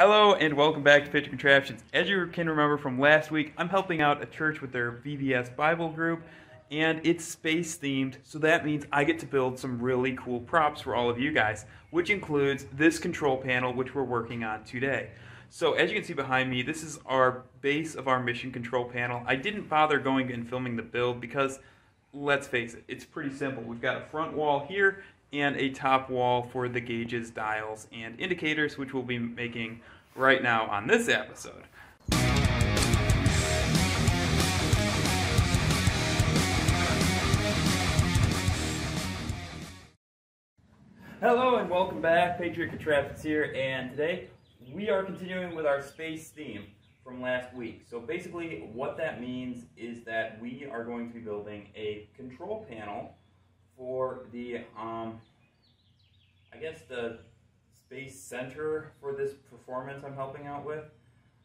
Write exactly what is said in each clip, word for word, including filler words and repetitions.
Hello and welcome back to Patriot Contraptions. As you can remember from last week, I'm helping out a church with their V B S Bible group, and it's space themed, so that means I get to build some really cool props for all of you guys, which includes this control panel which we're working on today. So as you can see behind me, this is our base of our mission control panel. I didn't bother going and filming the build because, let's face it, it's pretty simple. We've got a front wall here and a top wall for the gauges, dials, and indicators, which we'll be making right now on this episode. Hello and welcome back, Patriot Contraptions here, and today we are continuing with our space theme from last week. So basically what that means is that we are going to be building a control panel for the, um, I guess the space center for this performance I'm helping out with.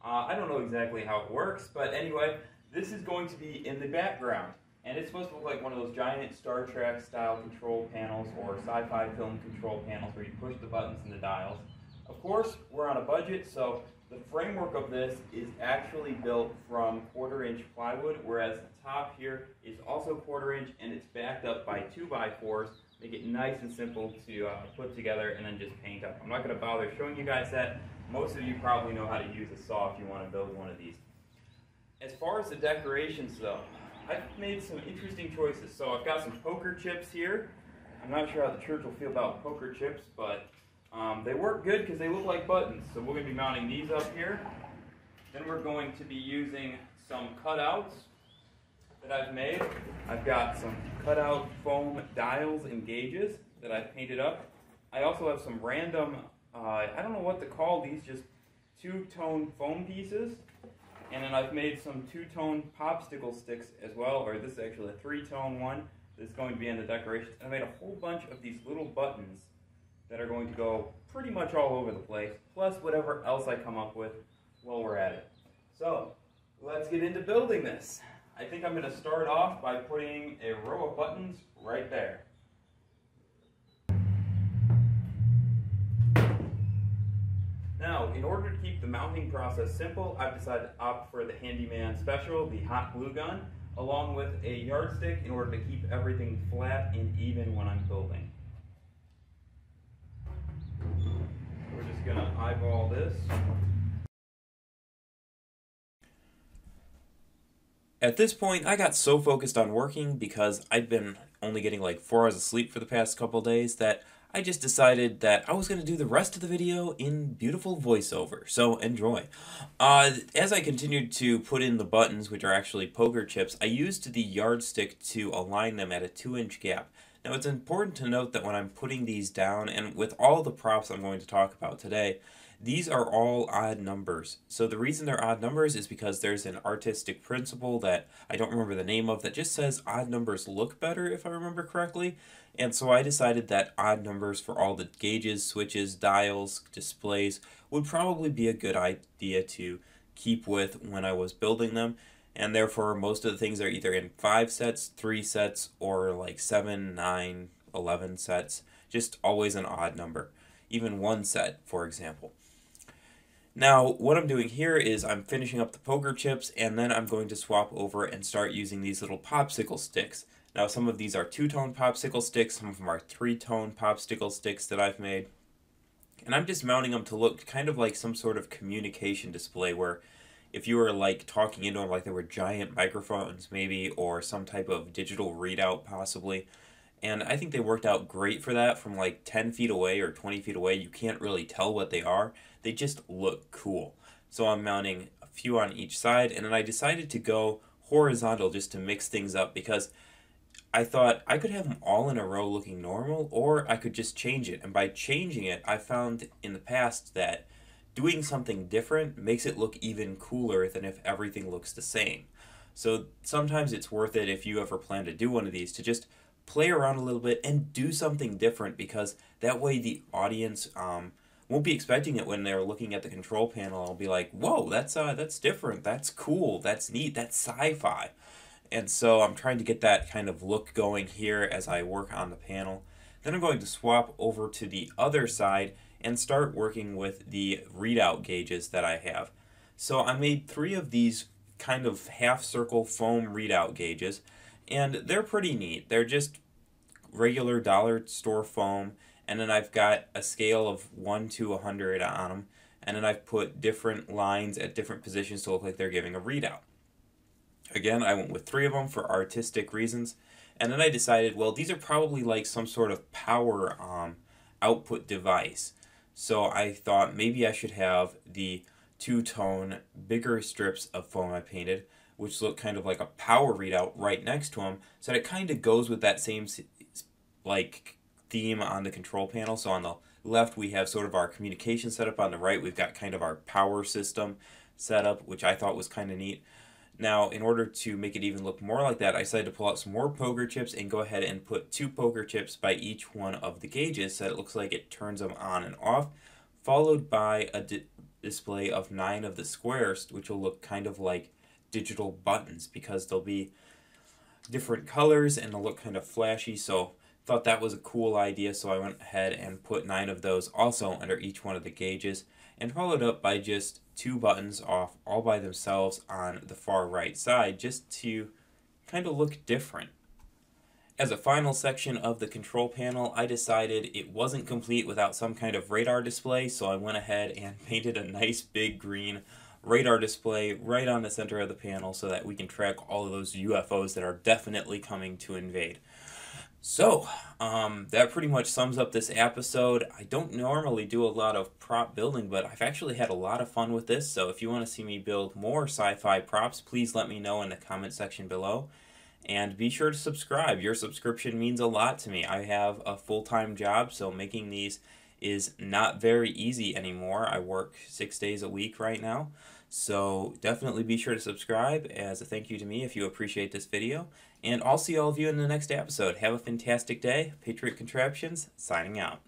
Uh, I don't know exactly how it works, but anyway, this is going to be in the background. And it's supposed to look like one of those giant Star Trek style control panels or sci-fi film control panels where you push the buttons and the dials. Of course, we're on a budget, so the framework of this is actually built from quarter inch plywood, whereas the top here is also quarter inch and it's backed up by two by fours. Make it nice and simple to uh, put together and then just paint up. I'm not going to bother showing you guys that. Most of you probably know how to use a saw if you want to build one of these. As far as the decorations though, I've made some interesting choices. So I've got some poker chips here. I'm not sure how the church will feel about poker chips, but Um, they work good because they look like buttons, so we're going to be mounting these up here. Then we're going to be using some cutouts that I've made. I've got some cutout foam dials and gauges that I've painted up. I also have some random, uh, I don't know what to call these, just two-tone foam pieces. And then I've made some two-tone popsicle sticks as well, or this is actually a three-tone one that's going to be in the decorations. And I made a whole bunch of these little buttons that are going to go pretty much all over the place, plus whatever else I come up with while we're at it. So let's get into building this. I think I'm going to start off by putting a row of buttons right there. Now, in order to keep the mounting process simple, I've decided to opt for the Handyman Special, the hot glue gun, along with a yardstick in order to keep everything flat and even when I'm building. We're just going to eyeball this. At this point, I got so focused on working because I'd been only getting like four hours of sleep for the past couple days that I just decided that I was going to do the rest of the video in beautiful voiceover, so enjoy. Uh, as I continued to put in the buttons, which are actually poker chips, I used the yardstick to align them at a two-inch gap. Now, it's important to note that when I'm putting these down, and with all the props I'm going to talk about today, these are all odd numbers. So the reason they're odd numbers is because there's an artistic principle that I don't remember the name of that just says odd numbers look better, if I remember correctly. And so I decided that odd numbers for all the gauges, switches, dials, displays would probably be a good idea to keep with when I was building them. And therefore, most of the things are either in five sets, three sets, or like seven, nine, eleven sets. Just always an odd number. Even one set, for example. Now, what I'm doing here is I'm finishing up the poker chips, and then I'm going to swap over and start using these little popsicle sticks. Now, some of these are two-tone popsicle sticks, some of them are three-tone popsicle sticks that I've made. And I'm just mounting them to look kind of like some sort of communication display where if you were like talking into them like they were giant microphones maybe, or some type of digital readout possibly. And I think they worked out great for that. From like ten feet away or twenty feet away, you can't really tell what they are. They just look cool. So I'm mounting a few on each side, and then I decided to go horizontal just to mix things up because I thought I could have them all in a row looking normal, or I could just change it. And by changing it, I found in the past that doing something different makes it look even cooler than if everything looks the same. So sometimes it's worth it, if you ever plan to do one of these, to just play around a little bit and do something different, because that way the audience um, won't be expecting it when they're looking at the control panel. I'll be like, whoa, that's, uh, that's different, that's cool, that's neat, that's sci-fi. And so I'm trying to get that kind of look going here as I work on the panel. Then I'm going to swap over to the other side and start working with the readout gauges that I have. So I made three of these kind of half circle foam readout gauges, and they're pretty neat. They're just regular dollar store foam, and then I've got a scale of one to one hundred on them, and then I've put different lines at different positions to look like they're giving a readout. Again, I went with three of them for artistic reasons, and then I decided, well, these are probably like some sort of power um, output device. So I thought maybe I should have the two-tone bigger strips of foam I painted, which look kind of like a power readout right next to them, so that it kind of goes with that same like theme on the control panel. So on the left we have sort of our communication setup, on the right we've got kind of our power system setup, which I thought was kind of neat. Now, in order to make it even look more like that, I decided to pull out some more poker chips and go ahead and put two poker chips by each one of the gauges so that it looks like it turns them on and off, followed by a di display of nine of the squares, which will look kind of like digital buttons because they'll be different colors and they'll look kind of flashy. So thought that was a cool idea, so I went ahead and put nine of those also under each one of the gauges, and followed up by just two buttons off all by themselves on the far right side, just to kind of look different. As a final section of the control panel, I decided it wasn't complete without some kind of radar display, so I went ahead and painted a nice big green radar display right on the center of the panel so that we can track all of those U F Os that are definitely coming to invade. So, um, that pretty much sums up this episode. I don't normally do a lot of prop building, but I've actually had a lot of fun with this, so if you want to see me build more sci-fi props, please let me know in the comment section below. And be sure to subscribe. Your subscription means a lot to me. I have a full-time job, so making these is not very easy anymore. I work six days a week right now, so definitely be sure to subscribe as a thank you to me if you appreciate this video. And I'll see all of you in the next episode. Have a fantastic day. Patriot Contraptions, signing out.